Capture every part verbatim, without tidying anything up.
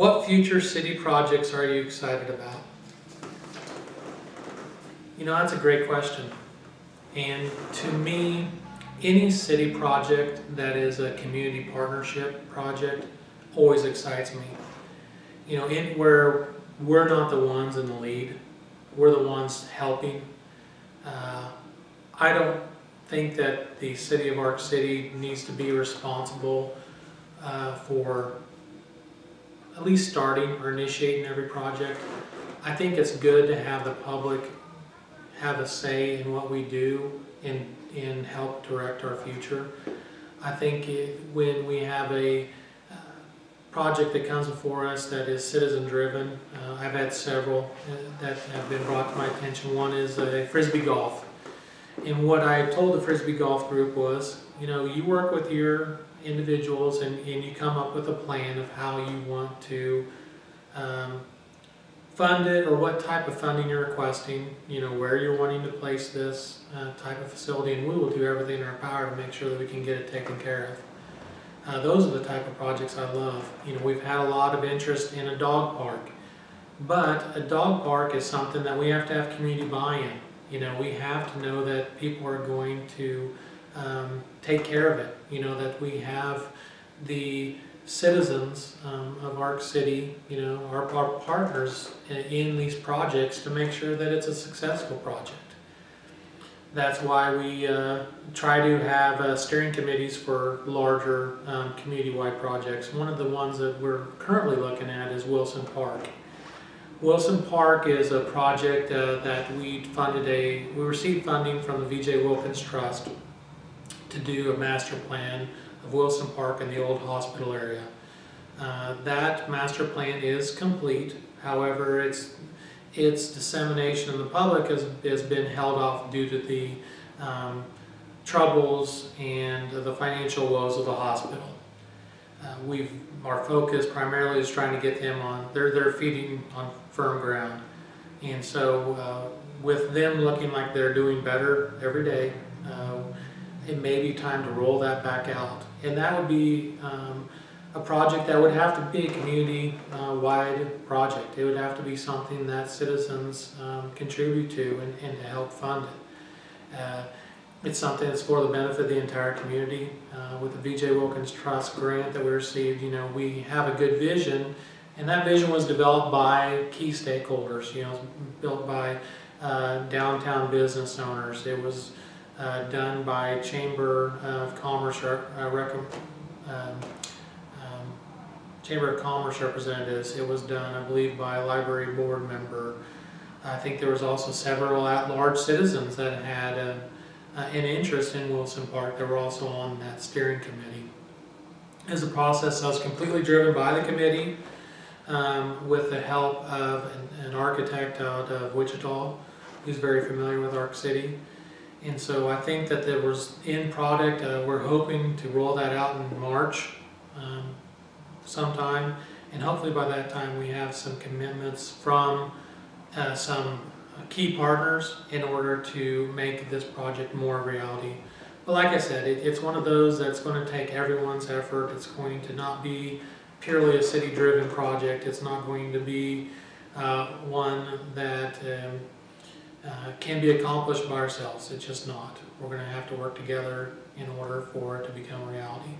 What future city projects are you excited about? You know, that's a great question. And to me, any city project that is a community partnership project always excites me. You know, anywhere we're not the ones in the lead, we're the ones helping. Uh, I don't think that the city of Ark City needs to be responsible uh, for at least starting or initiating every project. I think it's good to have the public have a say in what we do and, and help direct our future. I think it, when we have a uh, project that comes before us that is citizen driven, uh, I've had several that have been brought to my attention. One is a Frisbee Golf. And what I told the Frisbee Golf group was, you know, you work with your individuals and, and you come up with a plan of how you want to um, fund it, or what type of funding you're requesting, you know, where you're wanting to place this uh, type of facility, and we will do everything in our power to make sure that we can get it taken care of. Uh, those are the type of projects I love. You know, we've had a lot of interest in a dog park, but a dog park is something that we have to have community buy-in. You know, we have to know that people are going to um, take care of it. You know, that we have the citizens um, of Ark City, you know, our, our partners in, in these projects to make sure that it's a successful project. That's why we uh, try to have uh, steering committees for larger um, community-wide projects. One of the ones that we're currently looking at is Wilson Park. Wilson Park is a project uh, that we funded a, we received funding from the V J Wilkins Trust to do a master plan of Wilson Park and the old hospital area. Uh, that master plan is complete. However, its, its dissemination in the public has, has been held off due to the um, troubles and the financial woes of the hospital. Uh, we've, our focus primarily is trying to get them on, they're, they're feeding on firm ground. And so uh, with them looking like they're doing better every day, uh, it may be time to roll that back out. And that would be um, a project that would have to be a community-wide uh, project. It would have to be something that citizens um, contribute to and, and to help fund it. Uh, It's something that's for the benefit of the entire community. Uh, with the V J Wilkins Trust grant that we received, you know, we have a good vision, and that vision was developed by key stakeholders. You know, it was built by uh, downtown business owners. It was uh, done by Chamber of Commerce, uh, um, um, Chamber of Commerce representatives. It was done, I believe, by a library board member. I think there was also several at-large citizens that had a Uh, an interest in Wilson Park that were also on that steering committee. As a process that was completely driven by the committee um, with the help of an, an architect out of Wichita who's very familiar with Ark City. And so I think that there was in product, uh, we're hoping to roll that out in March um, sometime, and hopefully by that time we have some commitments from uh, some key partners in order to make this project more reality. But like I said, it, it's one of those that's going to take everyone's effort. It's going to not be purely a city-driven project. It's not going to be uh, one that um, uh, can be accomplished by ourselves. It's just not. We're going to have to work together in order for it to become a reality.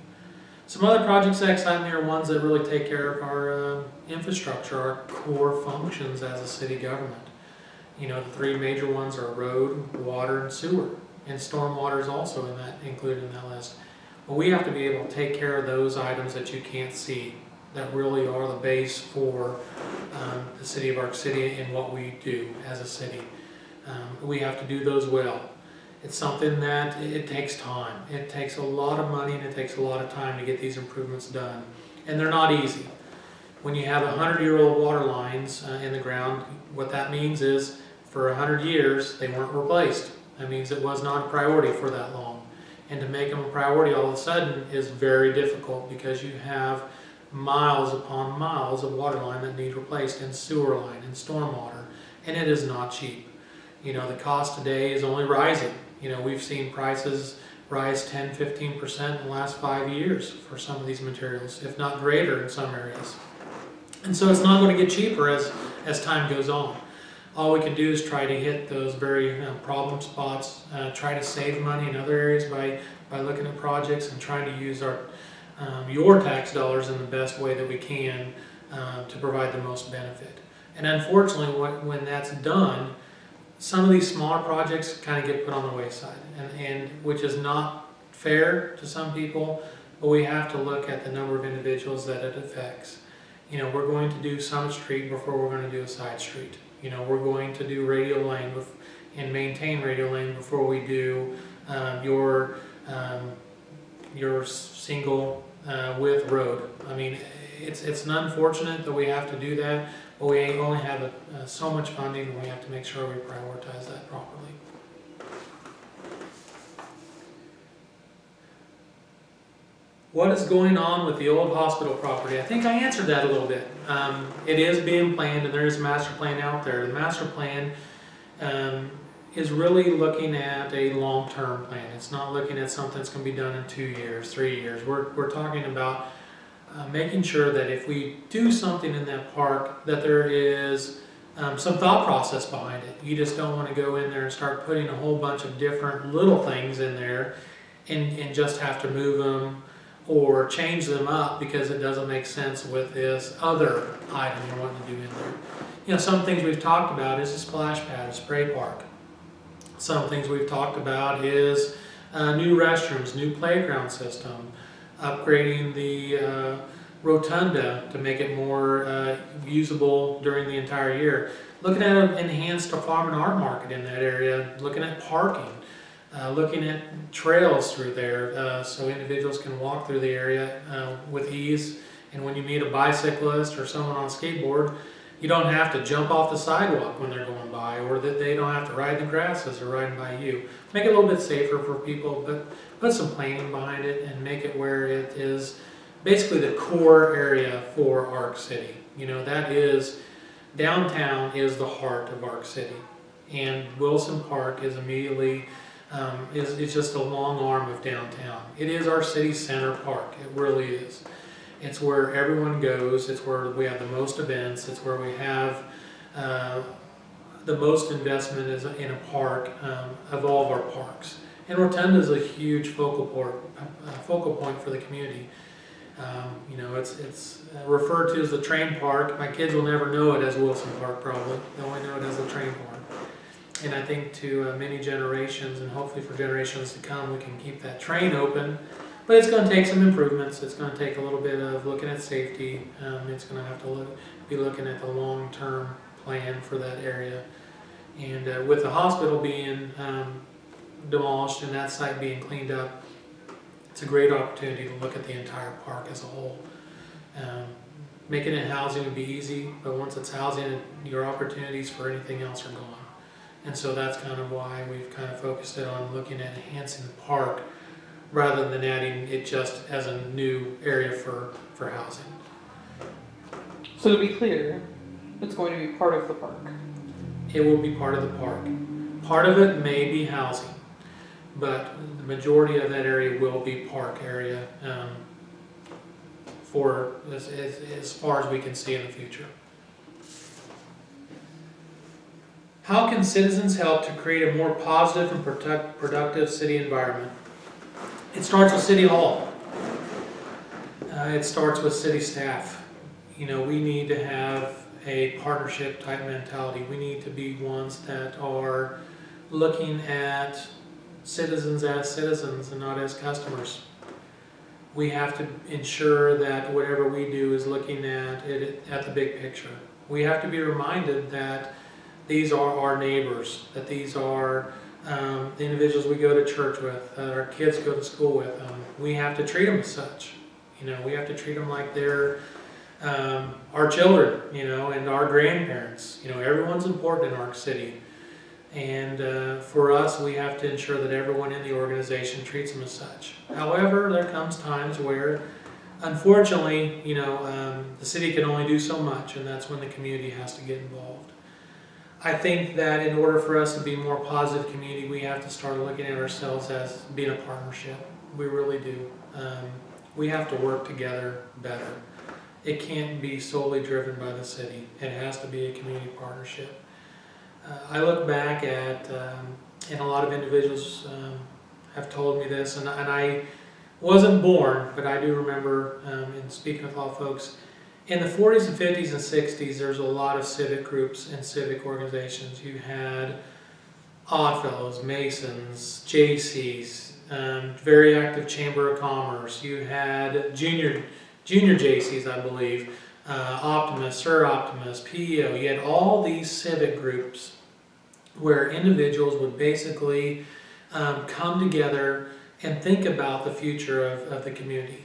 Some other projects that excite me are ones that really take care of our uh, infrastructure, our core functions as a city government. You know, the three major ones are road, water, and sewer. And stormwater is also in that, included in that list. But we have to be able to take care of those items that you can't see, that really are the base for um, the city of Ark City and what we do as a city. Um, we have to do those well. It's something that it takes time. It takes a lot of money and it takes a lot of time to get these improvements done. And they're not easy. When you have hundred-year-old water lines uh, in the ground, what that means is for a hundred years, they weren't replaced. That means it was not a priority for that long. And to make them a priority all of a sudden is very difficult, because you have miles upon miles of water line that need replaced, and sewer line and stormwater, and it is not cheap. You know, the cost today is only rising. You know, we've seen prices rise ten, fifteen percent in the last five years for some of these materials, if not greater in some areas. And so it's not going to get cheaper as, as time goes on. All we can do is try to hit those very uh, problem spots, uh, try to save money in other areas by, by looking at projects and trying to use our, um, your tax dollars in the best way that we can uh, to provide the most benefit. And unfortunately, what, when that's done, some of these smaller projects kind of get put on the wayside, and, and which is not fair to some people, but we have to look at the number of individuals that it affects. You know, we're going to do Summit Street before we're going to do a side street. You know, we're going to do radio lane and maintain radio lane before we do um, your um, your single uh, width road. I mean, it's it's unfortunate that we have to do that, but we only have a, uh, so much funding, and we have to make sure we prioritize that properly. What is going on with the old hospital property? I think I answered that a little bit. Um, it is being planned, and there is a master plan out there. The master plan um, is really looking at a long-term plan. It's not looking at something that's going to be done in two years, three years. We're, we're talking about uh, making sure that if we do something in that park, that there is um, some thought process behind it. You just don't want to go in there and start putting a whole bunch of different little things in there and, and just have to move them or change them up because it doesn't make sense with this other item you're wanting to do in there. You know, some things we've talked about is a splash pad, a spray park. Some things we've talked about is uh, new restrooms, new playground system, upgrading the uh, rotunda to make it more uh, usable during the entire year. Looking at an enhanced farm and art market in that area, looking at parking. Uh, looking at trails through there uh, so individuals can walk through the area uh, with ease, and when you meet a bicyclist or someone on a skateboard, you don't have to jump off the sidewalk when they're going by, or that they don't have to ride in the grass as they're riding by you. Make it a little bit safer for people, but put some planning behind it and make it where it is basically the core area for Ark City. You know, that is, downtown is the heart of Ark City, and Wilson Park is immediately Um, is, it's just a long arm of downtown. It is our city center park. It really is. It's where everyone goes. It's where we have the most events. It's where we have uh, the most investment is in a park um, of all of our parks. And Rotunda is a huge focal point, uh, focal point for the community. Um, you know, it's it's referred to as the train park. My kids will never know it as Wilson Park. Probably they only know it as the train park. And I think to uh, many generations, and hopefully for generations to come, we can keep that train open. But it's going to take some improvements. It's going to take a little bit of looking at safety. Um, it's going to have to look, be looking at the long-term plan for that area. And uh, with the hospital being um, demolished and that site being cleaned up, it's a great opportunity to look at the entire park as a whole. Um, making it housing would be easy, but once it's housing, your opportunities for anything else are gone. And so that's kind of why we've kind of focused it on looking at enhancing the park rather than adding it just as a new area for, for housing. So to be clear, it's going to be part of the park. It will be part of the park. Part of it may be housing, but the majority of that area will be park area um, for as, as, as far as we can see in the future. How can citizens help to create a more positive and product, productive city environment? It starts with City Hall. Uh, it starts with city staff. You know, we need to have a partnership type mentality. We need to be ones that are looking at citizens as citizens and not as customers. We have to ensure that whatever we do is looking at it at the big picture. We have to be reminded that these are our neighbors, that these are um, the individuals we go to church with, that our kids go to school with. Um, we have to treat them as such. You know, we have to treat them like they're um, our children, you know, and our grandparents. You know, everyone's important in Ark City. And uh, for us, we have to ensure that everyone in the organization treats them as such. However, there comes times where, unfortunately, you know, um, the city can only do so much, and that's when the community has to get involved. I think that in order for us to be a more positive community, we have to start looking at ourselves as being a partnership. We really do. Um, we have to work together better. It can't be solely driven by the city. It has to be a community partnership. Uh, I look back at, um, and a lot of individuals um, have told me this, and, and I wasn't born, but I do remember, um, in speaking with all folks, in the forties and fifties and sixties, there's a lot of civic groups and civic organizations. You had Oddfellows, Masons, J Cs, um, very active Chamber of Commerce. You had junior junior J Cs, I believe, uh, Optimus, Sir Optimus, P E O. You had all these civic groups where individuals would basically um, come together and think about the future of, of the community.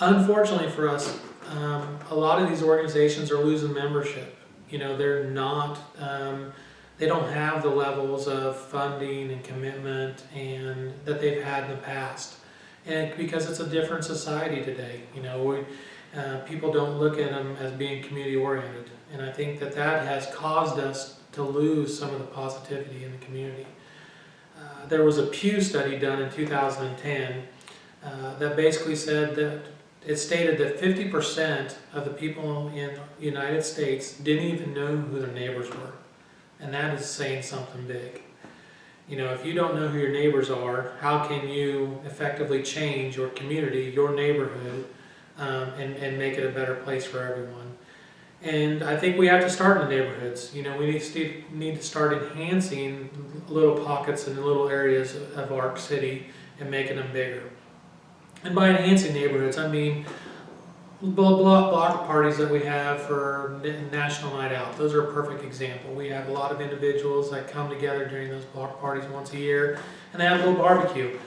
Unfortunately for us, um, a lot of these organizations are losing membership. You know, they're not, um, they don't have the levels of funding and commitment and that they've had in the past. And because it's a different society today, you know, we, uh, people don't look at them as being community oriented. And I think that that has caused us to lose some of the positivity in the community. Uh, there was a Pew study done in two thousand ten uh, that basically said that it stated that fifty percent of the people in the United States didn't even know who their neighbors were. And that is saying something big. You know, if you don't know who your neighbors are, how can you effectively change your community, your neighborhood, um, and, and make it a better place for everyone? And I think we have to start in the neighborhoods. You know, we need to, need to start enhancing little pockets and little areas of our city and making them bigger. And by enhancing neighborhoods, I mean block, block parties that we have for National Night Out. Those are a perfect example. We have a lot of individuals that come together during those block parties once a year, and they have a little barbecue.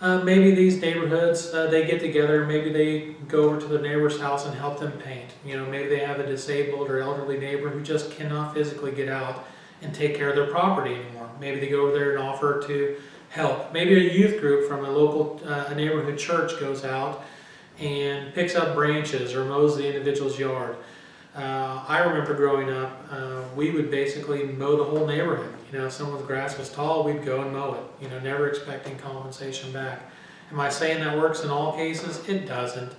Uh, maybe these neighborhoods, uh, they get together, maybe they go over to their neighbor's house and help them paint. You know, maybe they have a disabled or elderly neighbor who just cannot physically get out and take care of their property anymore. Maybe they go over there and offer to help. Maybe a youth group from a local uh, a neighborhood church goes out and picks up branches or mows the individual's yard. Uh, I remember growing up, uh, we would basically mow the whole neighborhood. You know, if someone's grass was tall, we'd go and mow it, you know, never expecting compensation back. Am I saying that works in all cases? It doesn't.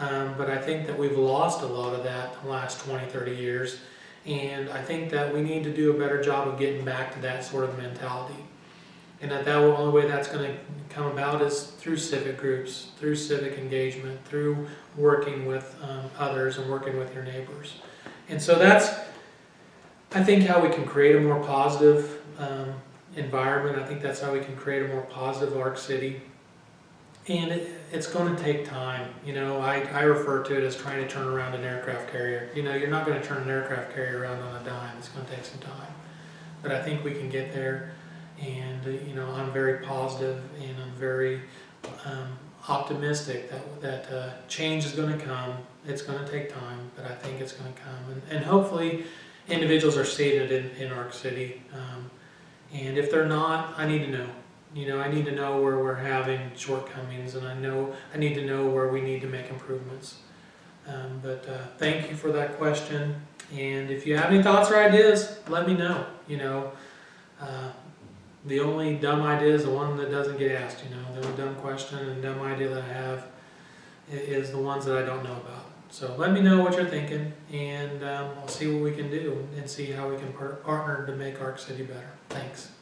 Um, but I think that we've lost a lot of that in the last twenty, thirty years. And I think that we need to do a better job of getting back to that sort of mentality. And that the only way that's going to come about is through civic groups, through civic engagement, through working with um, others and working with your neighbors. And so that's, I think, how we can create a more positive um, environment. I think that's how we can create a more positive Arc City. And it, it's going to take time. You know, I, I refer to it as trying to turn around an aircraft carrier. You know, you're not going to turn an aircraft carrier around on a dime. It's going to take some time. But I think we can get there. And, you know, I'm very positive and I'm very um, optimistic that, that uh, change is going to come. It's going to take time, but I think it's going to come. And, and hopefully individuals are seated in, in Arc City. Um, and if they're not, I need to know. You know, I need to know where we're having shortcomings, and I know I need to know where we need to make improvements. Um, but uh, thank you for that question. And if you have any thoughts or ideas, let me know. You know. Uh, The only dumb idea is the one that doesn't get asked, you know. The dumb question and dumb idea that I have is the ones that I don't know about. So let me know what you're thinking, and um, I'll see what we can do and see how we can par partner to make Arc City better. Thanks.